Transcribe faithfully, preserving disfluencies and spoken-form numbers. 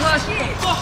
Oh, shit.